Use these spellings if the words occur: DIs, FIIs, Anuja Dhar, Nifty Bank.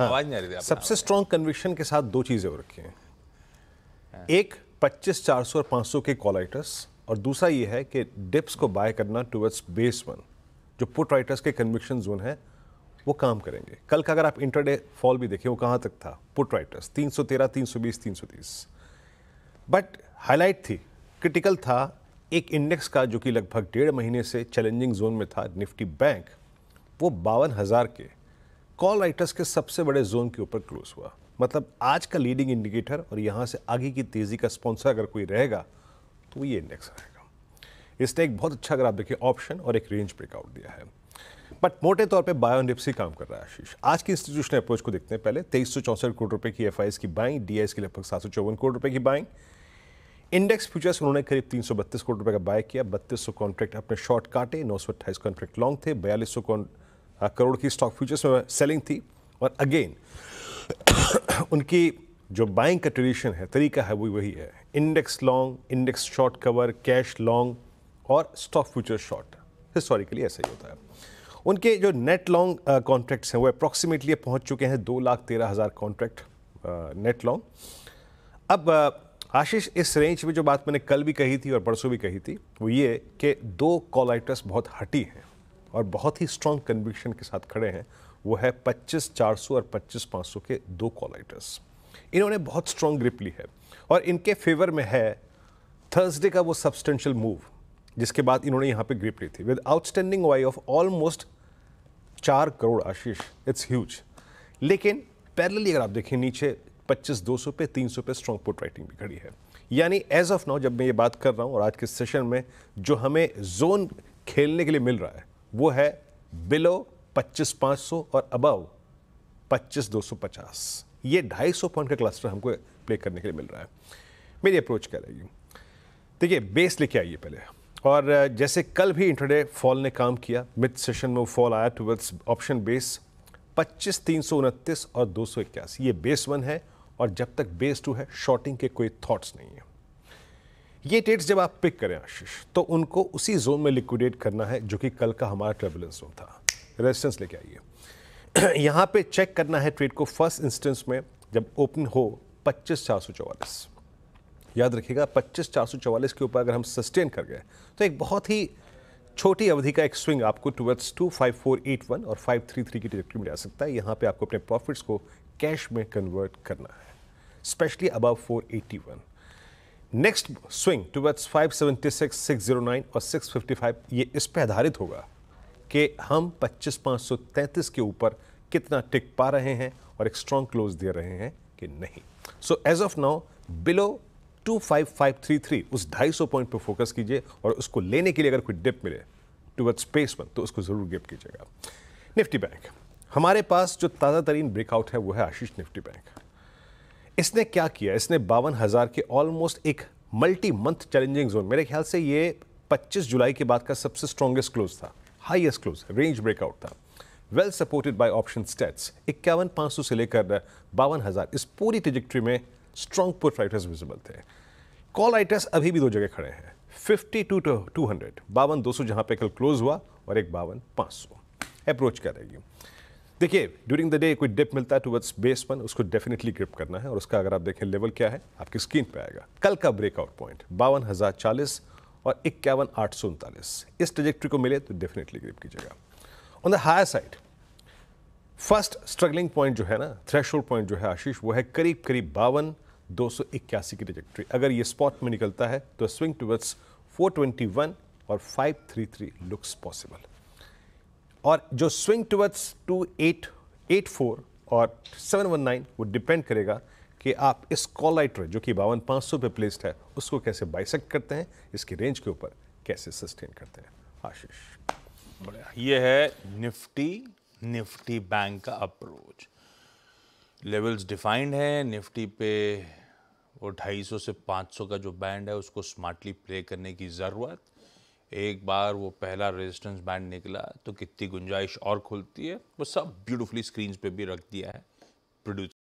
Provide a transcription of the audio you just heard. आवाज नहीं आ रही थी। सबसे स्ट्रॉन्ग कन्विक्शन के साथ दो चीज़ें हो रखी हैं, एक 25,400 और 500 के कॉल राइटर्स और दूसरा ये है कि डिप्स को बाय करना टुवर्ड्स बेस वन, जो पुट राइटर्स के कन्विक्शन जोन है वो काम करेंगे। कल का अगर आप इंटरडे फॉल भी देखें वो कहाँ तक था, पुट राइटर्स 313, 320, 330। बट हाईलाइट थी, क्रिटिकल था एक इंडेक्स का जो कि लगभग डेढ़ महीने से चैलेंजिंग जोन में था, निफ्टी बैंक, वो 52,000 के कॉल राइटर्स के सबसे बड़े जोन के ऊपर क्लोज हुआ। मतलब आज का लीडिंग इंडिकेटर और यहाँ से आगे की तेज़ी का स्पॉन्सर अगर कोई रहेगा तो ये इंडेक्स रहेगा। इसने एक बहुत अच्छा अगर आप देखिए ऑप्शन और एक रेंज ब्रेकआउट दिया है, बट मोटे तौर पे बाय ऑन डिप्स ही काम कर रहा है आशीष। आज की इंस्टीट्यूशनल अप्रोच को देखते हैं पहले, 2364 करोड़ रुपए की FIIs की बाइंग, DIs की लगभग 754 करोड़ रुपए की बाइंग, इंडेक्स फ्यूचर्स उन्होंने करीब 332 करोड़ रुपए का बाय किया, 3200 कॉन्ट्रैक्ट अपने शॉर्ट काटे, 928 कॉन्ट्रैक्ट लॉन्ग थे, 4200 करोड़ की स्टॉक फ्यूचर्स में सेलिंग थी। और अगेन उनकी जो बाइंग का ट्रेडिशन है, तरीका है वो वही है, index long, index short cover, cash long और स्टॉक फ्यूचर्स शॉर्ट, हिस्टोरिकली ऐसा ही होता है। उनके जो नेट लॉन्ग कॉन्ट्रैक्ट्स हैं वो अप्रॉक्सीमेटली पहुंच चुके हैं 2,13,000 कॉन्ट्रैक्ट नेट लॉन्ग। अब आशीष इस रेंज में जो बात मैंने कल भी कही थी और परसों भी कही थी वो ये कि दो कॉल राइटर्स बहुत हटी हैं और बहुत ही स्ट्रॉन्ग कन्विक्शन के साथ खड़े हैं, वो है 25,400 और 25,500 के दो कॉल राइटर्स। इन्होंने बहुत स्ट्रॉन्ग ग्रिप ली है और इनके फेवर में है थर्सडे का वो सब्सटेंशियल मूव जिसके बाद इन्होंने यहाँ पे ग्रिप ली थी विद आउटस्टैंडिंग वाई of almost 4 crore Ashish, it's huge. लेकिन पैरेलली अगर आप देखें नीचे 25,200 पे 300 पे स्ट्रॉन्ग पुट राइटिंग भी खड़ी है। यानी एज ऑफ नाउ जब मैं ये बात कर रहा हूँ और आज के सेशन में जो हमें जोन खेलने के लिए मिल रहा है वो है बिलो 25,500 और अबव 25,250। ये 250 पॉइंट का क्लस्टर हमको प्ले करने के लिए मिल रहा है। मेरी अप्रोच क्या रहेगी, देखिए बेस लेके आइए पहले, और जैसे कल भी इंटरडे फॉल ने काम किया, मिड सेशन में फॉल आया टुवर्ड्स ऑप्शन बेस 25,329 और 281, ये बेस वन है और जब तक बेस टू है शॉर्टिंग के कोई थॉट्स नहीं है। ये ट्रेड्स जब आप पिक करें आशीष तो उनको उसी जोन में लिक्विडेट करना है जो कि कल का हमारा ट्रबुलेंस जोन था। रेजिस्टेंस लेके आइए, यहाँ पे चेक करना है ट्रेड को फर्स्ट इंस्टेंस में जब ओपन हो 25,444। याद रखिएगा 25,444 के ऊपर अगर हम सस्टेन कर गए तो एक बहुत ही छोटी अवधि का एक स्विंग आपको टुवर्ड्स 25481 और 533 की ट्रैजेक्टरी में जा सकता है। यहाँ पे आपको अपने प्रॉफिट्स को कैश में कन्वर्ट करना है, specially above 481। Next swing towards 576, 609 और 655, ये इस पर आधारित होगा कि हम 25,533 के ऊपर कितना टिक पा रहे हैं और एक स्ट्रॉन्ग क्लोज दे रहे हैं कि नहीं। So as of now below 25533 उस 250 पॉइंट पर फोकस कीजिए और उसको लेने के लिए अगर कोई डिप मिले टुवर्ड्स स्पेस वन तो उसको ज़रूर गिप कीजिएगा। निफ्टी बैंक हमारे पास जो ताज़ा तरीन ब्रेकआउट है वो है आशीष निफ्टी बैंक। इसने क्या किया, इसने 52,000 के ऑलमोस्ट एक मल्टी मंथ चैलेंजिंग जोन, मेरे ख्याल से ये 25 जुलाई के बाद का सबसे स्ट्रॉन्गेस्ट क्लोज था, हाईएस्ट क्लोज, रेंज ब्रेकआउट था, well supported by option stats. 51,500 से लेकर 52,000 इस पूरी ट्रेजेक्ट्री में स्ट्रॉन्ग पुट राइटर्स विजिबल थे। कॉल राइटर्स अभी भी दो जगह खड़े हैं, 52,200, 52,200 जहाँ पे कल क्लोज हुआ और एक 52,500। अप्रोच क्या रहेगी, देखिए ड्यूरिंग द डे कोई डिप मिलता है टुवर्ड्स बेस वन, उसको डेफिनेटली ग्रिप करना है और उसका अगर आप देखें लेवल क्या है आपकी स्क्रीन पे आएगा। कल का ब्रेकआउट पॉइंट 52,040 और 51,839, इस ट्रेजेक्ट्री को मिले तो डेफिनेटली ग्रिप कीजिएगा। On the higher side first struggling point जो है ना, थ्रेशोल्ड पॉइंट जो है आशीष, वो है करीब करीब 52,281 की ट्रेजेक्ट्री। अगर ये स्पॉट में निकलता है तो स्विंग टुवर्ड्स 421 और 533 लुक्स पॉसिबल, और जो स्विंग टुवर्ड्स 2884 और 719 वो डिपेंड करेगा कि आप इस कॉल राइटर जो कि 52,500 पे प्लेस्ड है उसको कैसे बाइसेक्ट करते हैं, इसकी रेंज के ऊपर कैसे सस्टेन करते हैं। आशीष ये है निफ्टी बैंक का अप्रोच। लेवल्स डिफाइंड है, निफ्टी पे वो 250 से 500 का जो बैंड है उसको स्मार्टली प्ले करने की ज़रूरत। एक बार वो पहला रेजिस्टेंस बैंड निकला तो कितनी गुंजाइश और खुलती है, वो सब ब्यूटीफुली स्क्रीन पे भी रख दिया है